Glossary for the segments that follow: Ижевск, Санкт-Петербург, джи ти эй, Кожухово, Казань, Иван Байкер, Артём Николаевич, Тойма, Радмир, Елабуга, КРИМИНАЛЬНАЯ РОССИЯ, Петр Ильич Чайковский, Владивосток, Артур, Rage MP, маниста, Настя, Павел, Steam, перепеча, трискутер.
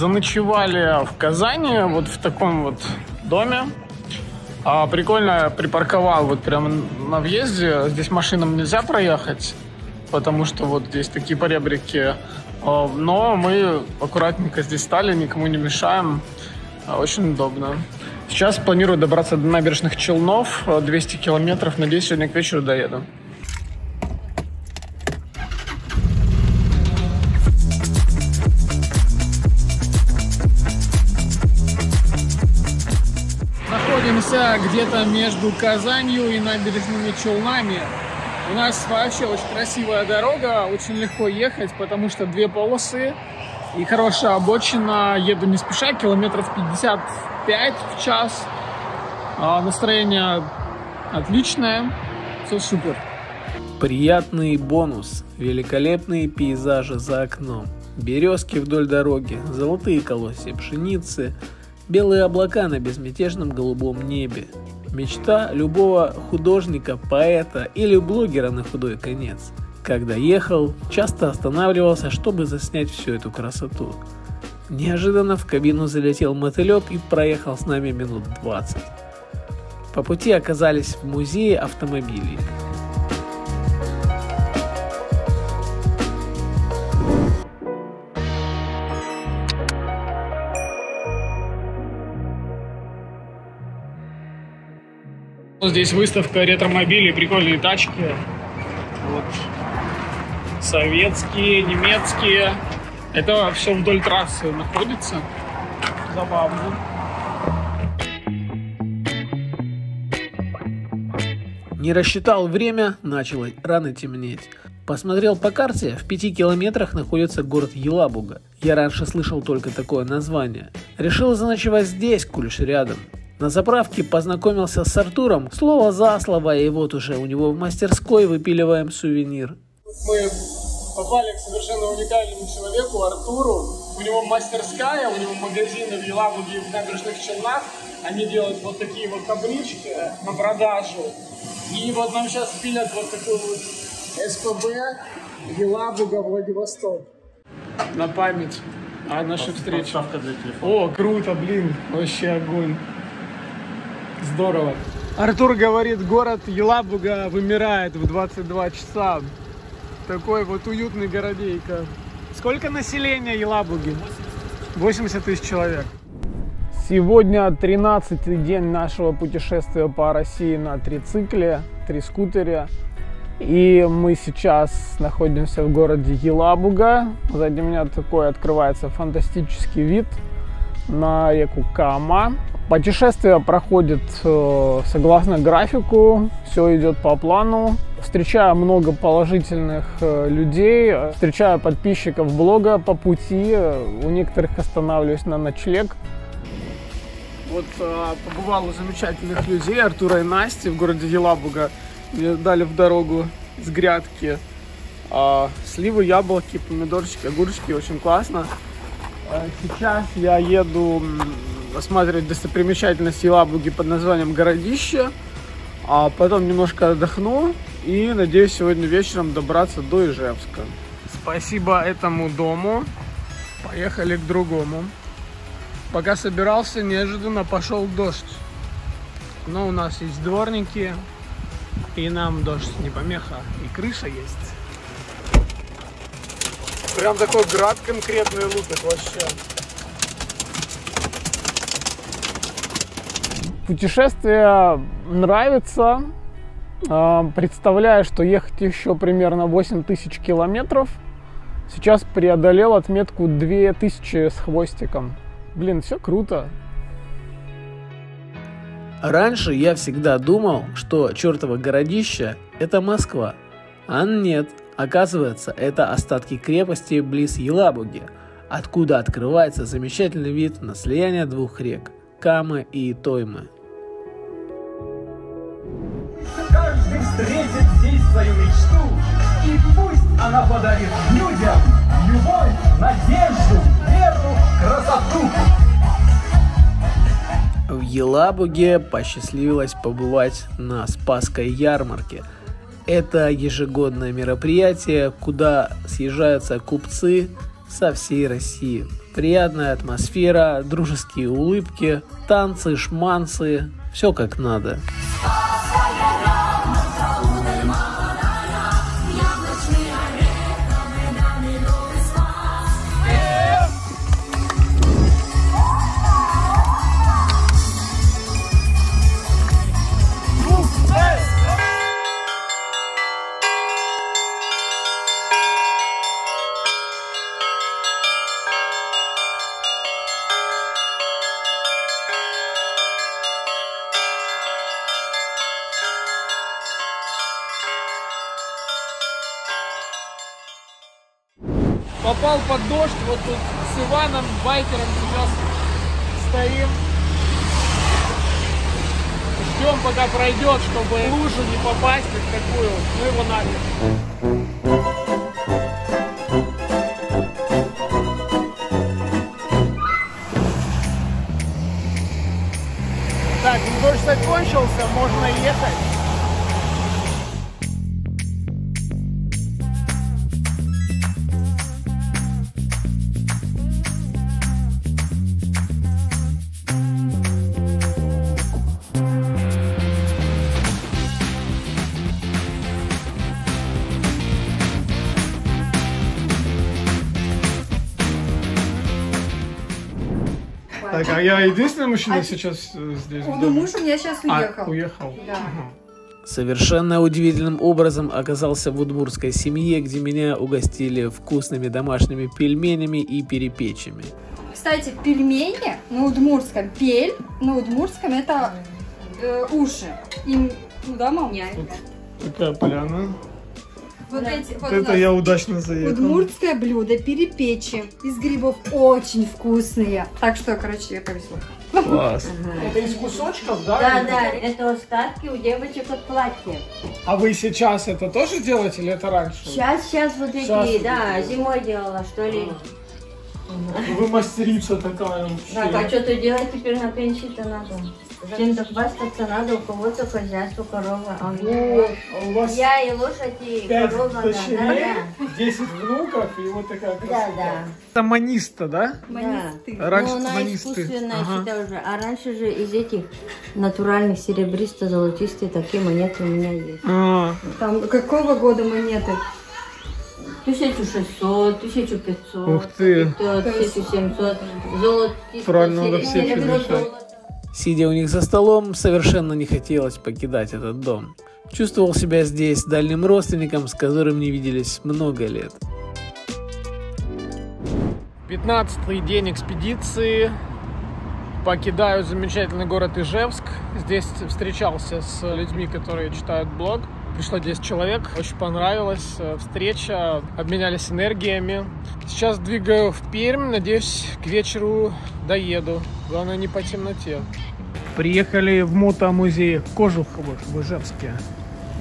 заночевали в Казани, вот в таком вот доме. Прикольно припарковал вот прямо на въезде. Здесь машинам нельзя проехать, потому что вот здесь такие поребрики. Но мы аккуратненько здесь стали, никому не мешаем. Очень удобно. Сейчас планирую добраться до набережных Челнов, 200 километров. Надеюсь, сегодня к вечеру доеду. Находимся где-то между Казанью и набережными Челнами. У нас вообще очень красивая дорога, очень легко ехать, потому что две полосы и хорошая обочина. Еду не спеша, километров 55 в час. Настроение отличное, все супер. Приятный бонус, великолепные пейзажи за окном. Березки вдоль дороги, золотые колосья пшеницы, белые облака на безмятежном голубом небе. Мечта любого художника, поэта или блогера на худой конец. Когда ехал, часто останавливался, чтобы заснять всю эту красоту. Неожиданно в кабину залетел мотылек и проехал с нами минут 20. По пути оказались в музее автомобилей. Здесь выставка ретромобилей, прикольные тачки. Вот. Советские, немецкие. Это все вдоль трассы находится. Забавно. Не рассчитал время, начало рано темнеть. Посмотрел по карте, в 5 километрах находится город Елабуга. Я раньше слышал только такое название. Решил заночевать здесь, коль уж рядом. На заправке познакомился с Артуром, слово за слово, и вот уже у него в мастерской выпиливаем сувенир. Мы попали к совершенно уникальному человеку, Артуру. У него мастерская, у него магазины в Елабуге и в набережных Челнах. Они делают вот такие вот таблички на продажу. И вот нам сейчас пилят вот такую вот СПБ Елабуга, Владивосток. На память о нашей встрече. О, круто, блин, вообще огонь. Здорово. Артур говорит, город Елабуга вымирает в 22 часа. Такой вот уютный городейка. Сколько населения Елабуги? 80 тысяч человек. Сегодня 13-й день нашего путешествия по России на трицикле, трискутере. И мы сейчас находимся в городе Елабуга. Сзади меня такой открывается фантастический вид на реку Кама. Путешествие проходит согласно графику, все идет по плану. Встречаю много положительных людей, встречаю подписчиков блога по пути, у некоторых останавливаюсь на ночлег. Вот побывал у замечательных людей, Артура и Насти, в городе Елабуга. Мне дали в дорогу с грядки сливы, яблоки, помидорчики, огурчики, очень классно. Сейчас я еду осматривать достопримечательность Елабуги под названием Городище, а потом немножко отдохну и надеюсь сегодня вечером добраться до Ижевска. Спасибо этому дому, поехали к другому. Пока собирался, неожиданно пошел дождь, но у нас есть дворники и нам дождь не помеха, и крыша есть. Прям такой град конкретный лупит вообще. Путешествие нравится. Представляю, что ехать еще примерно 8000 километров. Сейчас преодолел отметку 2000 с хвостиком. Блин, все круто. Раньше я всегда думал, что чертово Городище – это Москва. А нет, оказывается, это остатки крепости близ Елабуги, откуда открывается замечательный вид на слияние двух рек – Камы и Тоймы. Каждый встретит здесь свою мечту, и пусть она подарит людям любовь, надежду, веру, красоту. В Елабуге посчастливилось побывать на Спасской ярмарке. Это ежегодное мероприятие, куда съезжаются купцы, со всей России. Приятная атмосфера, дружеские улыбки, танцы, шманцы, все как надо. Попал под дождь, вот тут с Иваном Байкером сейчас стоим, ждем, пока пройдет, чтобы в лужу не попасть ни в какую, ну его нафиг. Так, дождь закончился, можно ехать. Так, а я единственный мужчина сейчас здесь? Ну, муж у меня сейчас уехал. Уехал. Да. Совершенно удивительным образом оказался в удмуртской семье, где меня угостили вкусными домашними пельменями и перепечами. Кстати, пельмени на удмуртском, пель на удмуртском это уши. Им, ну да, молняет. Вот такая поляна. Вот да. Эти, вот это я удачно заехал. Удмуртское блюдо, перепечи. Из грибов очень вкусные. Так что, короче, я повезла. Класс. Это из кусочков, да? Да, да, это остатки у девочек от платья. А вы сейчас это тоже делаете или это раньше? Сейчас вот эти, да, зимой делала, что ли. Вы мастерица такая вообще. Так, а что-то делать теперь на пенсии-то надо. Чем-то хвастаться надо, у кого-то хозяйство, корова. А у вас я и лошадь, и корова. 10 внуков, и вот такая красота. Да, да. Это маниста, да? Манисты. Да. Раньше ну, она искусственная, ага. Считаю уже. А раньше же из этих натуральных серебристо-золотистых такие монеты у меня есть. А. Там какого года монеты? 1600, 1500, ух ты. 500, 1700. Золотистые. Правильно, надо все перемешать. Сидя у них за столом, совершенно не хотелось покидать этот дом. Чувствовал себя здесь дальним родственником, с которым не виделись много лет. 15-й день экспедиции. Покидаю замечательный город Ижевск. Здесь встречался с людьми, которые читают блог. Пришло 10 человек, очень понравилась встреча, обменялись энергиями. Сейчас двигаю в Пермь, надеюсь, к вечеру доеду. Главное, не по темноте. Приехали в мотомузей Кожухово в Ижевске.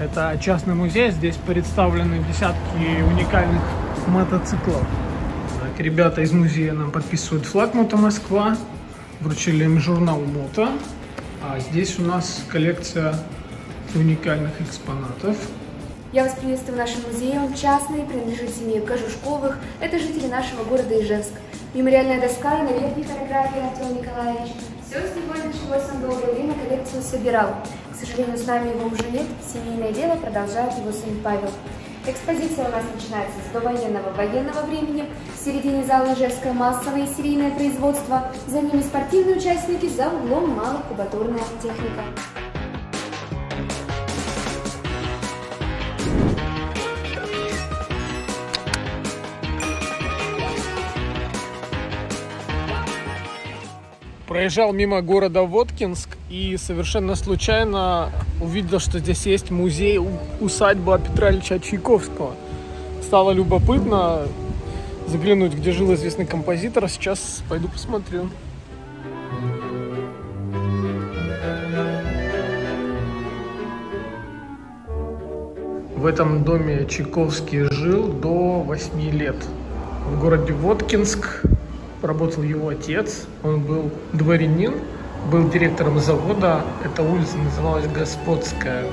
Это частный музей, здесь представлены десятки уникальных мотоциклов. Так, ребята из музея нам подписывают флаг «Мото Москва», вручили им журнал «Мото». А здесь у нас коллекция уникальных экспонатов. Я вас приветствую в нашем музее. Он частный, принадлежит семье Кожухковых. Это жители нашего города Ижевск. Мемориальная доска и новейшие фотографии Артём Николаевич. Все с него началось, он долгое время коллекцию собирал. К сожалению, с нами его уже нет. Семейное дело продолжает его сын Павел. Экспозиция у нас начинается с довоенного времени. В середине зала Ижевское массовое и серийное производство. За ними спортивные участники, за углом малокубатурная техника. Проезжал мимо города Воткинск и совершенно случайно увидел, что здесь есть музей, усадьба Петра Ильича Чайковского. Стало любопытно заглянуть, где жил известный композитор. Сейчас пойду посмотрю. В этом доме Чайковский жил до 8 лет. В городе Воткинск работал его отец, он был дворянин, был директором завода, эта улица называлась Господская.